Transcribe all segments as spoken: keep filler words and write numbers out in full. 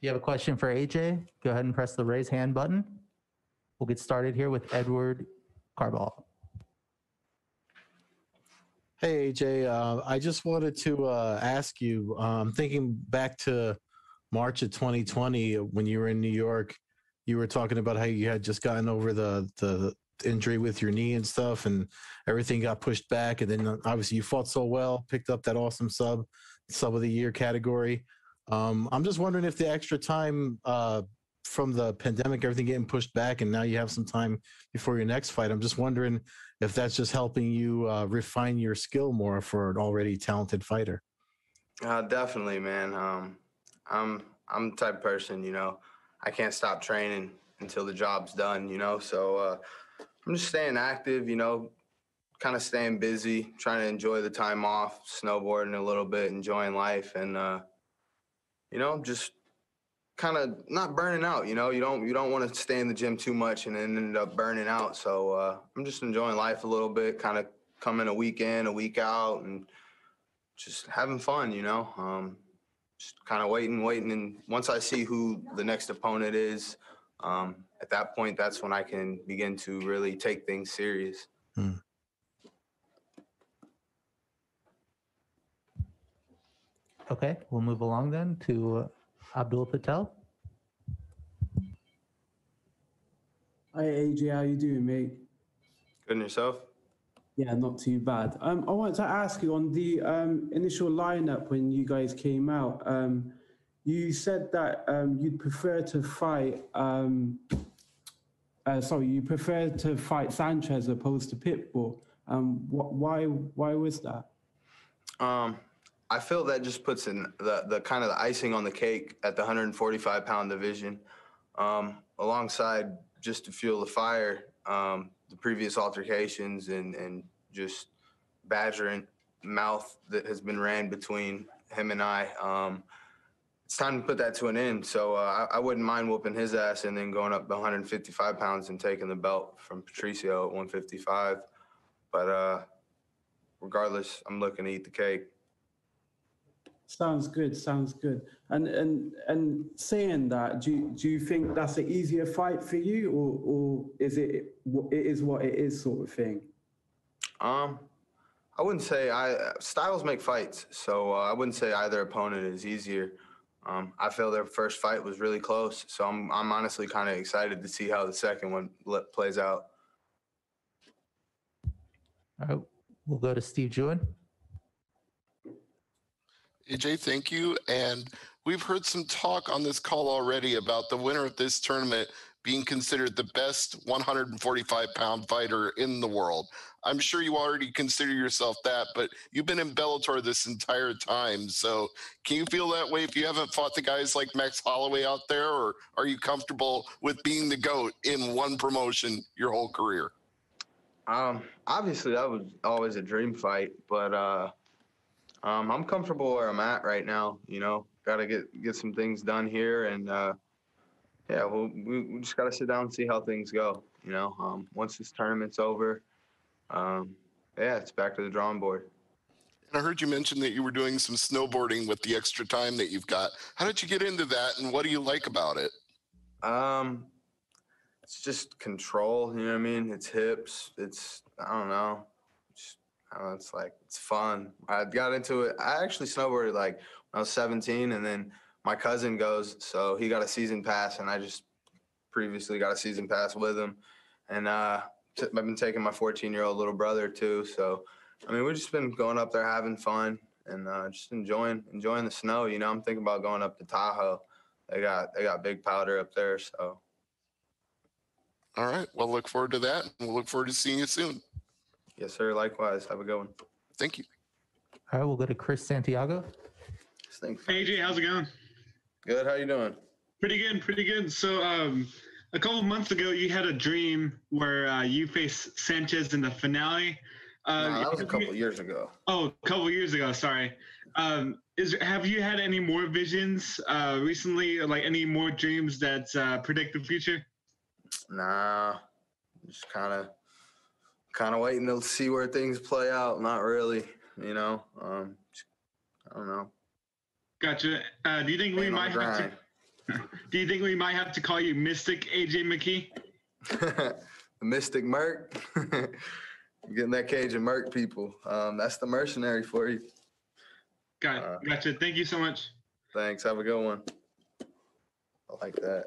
you have a question for A J, go ahead and press the raise hand button. We'll get started here with Edward Carball. Hey, A J, uh, I just wanted to uh, ask you, um, thinking back to March of twenty twenty, when you were in New York, you were talking about how you had just gotten over the, the injury with your knee and stuff, and everything got pushed back. And then obviously you fought so well, picked up that awesome sub, sub of the year category. Um, I'm just wondering if the extra time uh, from the pandemic, everything getting pushed back, and now you have some time before your next fight. I'm just wondering if that's just helping you uh, refine your skill more for an already talented fighter. Uh, definitely, man. Um, I'm, I'm the type of person, you know, I can't stop training until the job's done, you know? So uh, I'm just staying active, you know, kind of staying busy, trying to enjoy the time off, snowboarding a little bit, enjoying life. And, uh, you know, just kind of not burning out, you know, you don't, you don't want to stay in the gym too much and then end up burning out. So uh, I'm just enjoying life a little bit, kind of coming a week in, a week out, and just having fun, you know, um, just kind of waiting, waiting. And once I see who the next opponent is, um, at that point, that's when I can begin to really take things serious. Hmm. Okay, we'll move along then to uh, Abdul Patel. Hi, A J, how you doing, mate? Good, and yourself? Yeah, not too bad. Um, I wanted to ask you on the um, initial lineup when you guys came out, um, you said that um, you'd prefer to fight, um, uh, sorry, you prefer to fight Sanchez as opposed to Pitbull. Um, wh why, why was that? Um. I feel that just puts in the, the kind of the icing on the cake at the one forty-five pound division. Um, alongside, just to fuel the fire, um, the previous altercations and, and just badgering mouth that has been ran between him and I. Um, it's time to put that to an end. So uh, I, I wouldn't mind whooping his ass and then going up to one fifty-five pounds and taking the belt from Patricio at one fifty-five. But uh, regardless, I'm looking to eat the cake. Sounds good. Sounds good. And and and saying that, do you, do you think that's an easier fight for you, or or is it it is what it is sort of thing? Um, I wouldn't say I styles make fights, so uh, I wouldn't say either opponent is easier. Um, I feel their first fight was really close, so I'm I'm honestly kind of excited to see how the second one plays out. All right, we'll go to Steve Jordan. A J, thank you. And we've heard some talk on this call already about the winner of this tournament being considered the best one forty-five pound fighter in the world. I'm sure you already consider yourself that, but you've been in Bellator this entire time. So can you feel that way if you haven't fought the guys like Max Holloway out there, or are you comfortable with being the GOAT in one promotion your whole career? Um, obviously, that was always a dream fight, but uh, Um, I'm comfortable where I'm at right now, you know, got to get, get some things done here. And, uh, yeah, well, we, we just got to sit down and see how things go. You know, um, once this tournament's over, um, yeah, it's back to the drawing board. And I heard you mention that you were doing some snowboarding with the extra time that you've got. How did you get into that, and what do you like about it? Um, it's just control. You know what I mean? It's hips. It's, I don't know. Oh, it's like, it's fun. I got into it. I actually snowboarded like when I was seventeen, and then my cousin goes, so he got a season pass, and I just previously got a season pass with him. And uh, I've been taking my fourteen year old little brother too. So, I mean, we've just been going up there, having fun, and uh, just enjoying, enjoying the snow. You know, I'm thinking about going up to Tahoe. They got, they got big powder up there. So. All right. Well, look forward to that. And we'll look forward to seeing you soon. Yes, sir. Likewise. Have a good one. Thank you. All right, we'll go to Chris Santiago. Hey, A J, how's it going? Good. How you doing? Pretty good. Pretty good. So um, a couple months ago, you had a dream where uh, you faced Sanchez in the finale. Um, no, that was a couple you, years ago. Oh, a couple years ago. Sorry. Um, is have you had any more visions uh, recently, like any more dreams that uh, predict the future? Nah, just kind of. Kind of waiting to see where things play out. Not really, you know. Um, I don't know. Gotcha. Uh, do you think we might have to? Do you think we might have to call you Mystic A J McKee? Mystic Merc. Getting that cage of Merc, people. Um, that's the mercenary for you. Got uh, gotcha. Thank you so much. Thanks. Have a good one. I like that.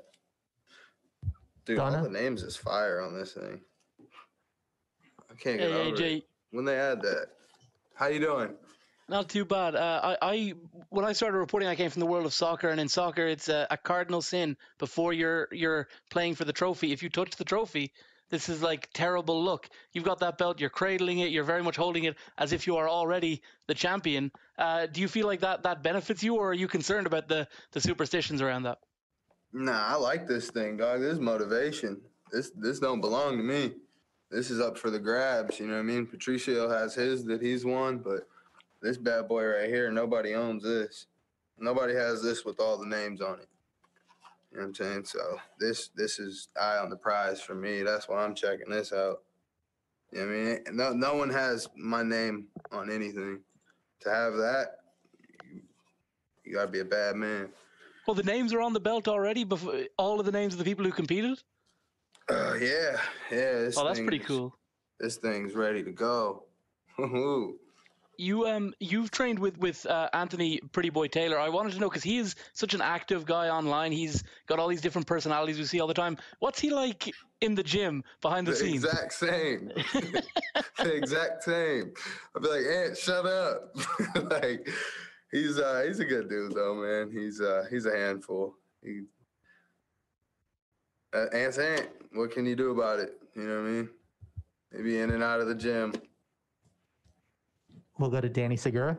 Dude, Donna? All the names is fire on this thing. I can't get hey, over A J. It. When they add that. How you doing? Not too bad. Uh, I, I when I started reporting, I came from the world of soccer, and in soccer, it's a, a cardinal sin before you're you're playing for the trophy. If you touch the trophy, this is like terrible luck. You've got that belt, you're cradling it, you're very much holding it as if you are already the champion. Uh, do you feel like that that benefits you, or are you concerned about the the superstitions around that? Nah, I like this thing, dog. This is motivation. This this don't belong to me. This is up for the grabs, you know what I mean? Patricio has his that he's won, but this bad boy right here, nobody owns this. Nobody has this with all the names on it. You know what I'm saying? So this this is eye on the prize for me. That's why I'm checking this out. You know what I mean? No, no one has my name on anything. To have that, you, you got to be a bad man. Well, the names are on the belt already, before, all of the names of the people who competed? Uh, yeah, yeah. This oh, that's pretty is, cool. This thing's ready to go. you um, you've trained with with uh, Anthony Pretty Boy Taylor. I wanted to know because he is such an active guy online. He's got all these different personalities we see all the time. What's he like in the gym behind the, the scenes? Exact same. the exact same. I'd be like, Ant, shut up. like he's uh, he's a good dude though, man. He's uh, he's a handful. He. Uh, Ant's Ant, what can you do about it? You know what I mean? Maybe in and out of the gym. We'll go to Danny Segura.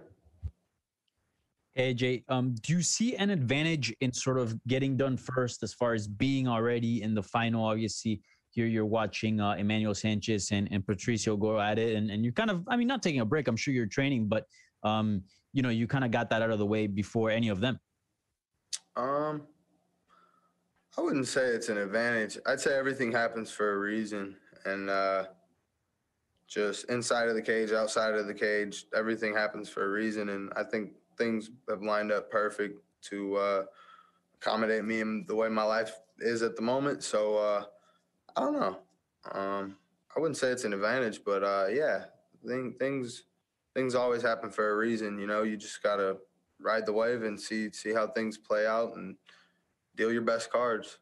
Hey, Jay, um, do you see an advantage in sort of getting done first as far as being already in the final? Obviously, here you're watching uh, Emmanuel Sanchez and, and Patricio go at it, and, and you're kind of, I mean, not taking a break. I'm sure you're training, but, um, you know, you kind of got that out of the way before any of them. Um. I wouldn't say it's an advantage. I'd say everything happens for a reason. And uh, just inside of the cage, outside of the cage, everything happens for a reason. And I think things have lined up perfect to uh, accommodate me and the way my life is at the moment. So uh, I don't know. Um, I wouldn't say it's an advantage, but uh, yeah, thing, things things always happen for a reason. You know, you just got to ride the wave and see see how things play out and deal your best cards.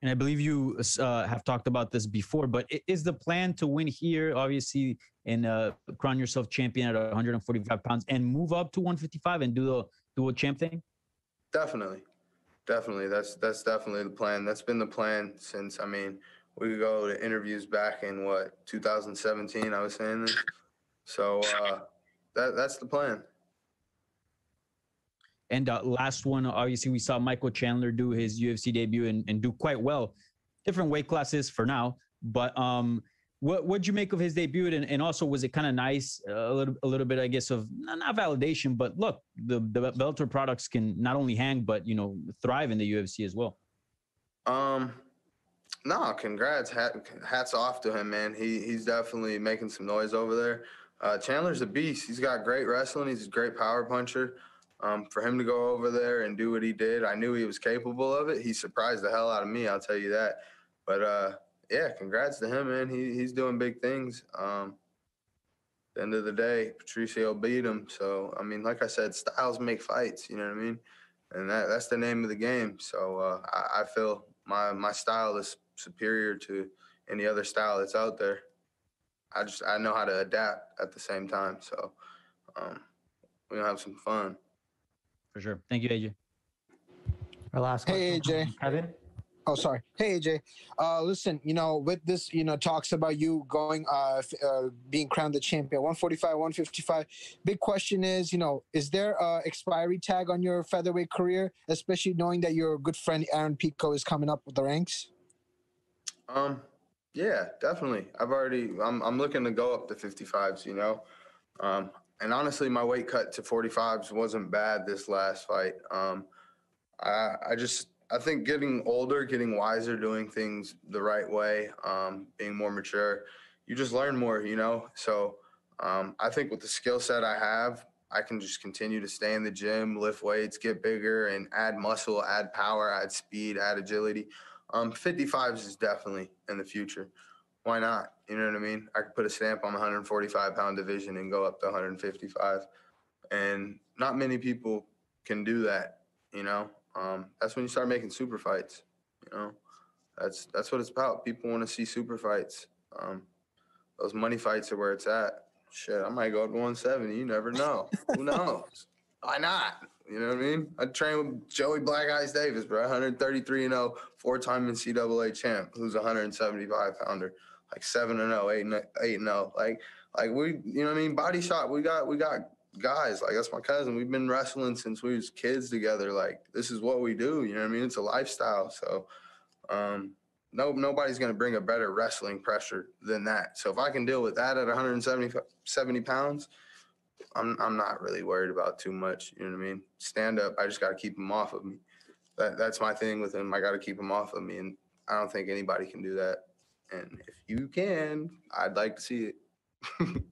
And I believe you uh, have talked about this before, but is the plan to win here, obviously, and uh, crown yourself champion at one forty-five pounds and move up to one fifty-five and do the dual champ thing? Definitely. Definitely. That's that's definitely the plan. That's been the plan since, I mean, we go to interviews back in, what, two thousand seventeen, I was saying this. So uh, that that's the plan. And uh, last one, obviously, we saw Michael Chandler do his U F C debut and, and do quite well. Different weight classes for now. But um, what what'd you make of his debut? And, and also, was it kind of nice, uh, a little a little bit, I guess, of not validation, but look, the, the Bellator products can not only hang, but, you know, thrive in the U F C as well. Um, no, congrats. Hat, hats off to him, man. He He's definitely making some noise over there. Uh, Chandler's a beast. He's got great wrestling. He's a great power puncher. Um, for him to go over there and do what he did, I knew he was capable of it. He surprised the hell out of me, I'll tell you that. But, uh, yeah, congrats to him, man. He, he's doing big things. Um, at the end of the day, Patricio beat him. So, I mean, like I said, styles make fights, you know what I mean? And that, that's the name of the game. So uh, I, I feel my, my style is superior to any other style that's out there. I just I know how to adapt at the same time. So um, we're going to have some fun. For sure. Thank you, A J. Our last hey, A J. Kevin? Oh, sorry. Hey, A J. Uh, listen, you know, with this, you know, talks about you going, uh, uh, being crowned the champion, one forty-five, one fifty-five. Big question is, you know, is there an expiry tag on your featherweight career, especially knowing that your good friend Aaron Pico is coming up with the ranks? Um, yeah, definitely. I've already, I'm, I'm looking to go up to fifty-fives, you know. Um, And honestly, my weight cut to forty-fives wasn't bad this last fight. Um, I, I just, I think getting older, getting wiser, doing things the right way, um, being more mature, you just learn more, you know? So um, I think with the skill set I have, I can just continue to stay in the gym, lift weights, get bigger, and add muscle, add power, add speed, add agility. Um, fifty-fives is definitely in the future. Why not? You know what I mean? I could put a stamp on the one forty-five pound division and go up to one fifty-five. And not many people can do that, you know? Um, that's when you start making super fights, you know? That's that's what it's about. People want to see super fights. Um, those money fights are where it's at. Shit, I might go up to one seventy. You never know. Who knows? Why not? You know what I mean? I train with Joey Black Eyes Davis, bro. one thirty-three and oh, four-time N C double A champ, who's a one seventy-five pounder, like seven and oh, eight and oh. Like, like we, you know what I mean? Body shot. We got, we got guys. Like, that's my cousin. We've been wrestling since we was kids together. Like, this is what we do. You know what I mean? It's a lifestyle. So, um, no, nobody's going to bring a better wrestling pressure than that. So if I can deal with that at one seventy pounds, I'm I'm not really worried about too much. You know what I mean? Stand up, I just got to keep them off of me. That That's my thing with him. I got to keep them off of me, and I don't think anybody can do that. And if you can, I'd like to see it.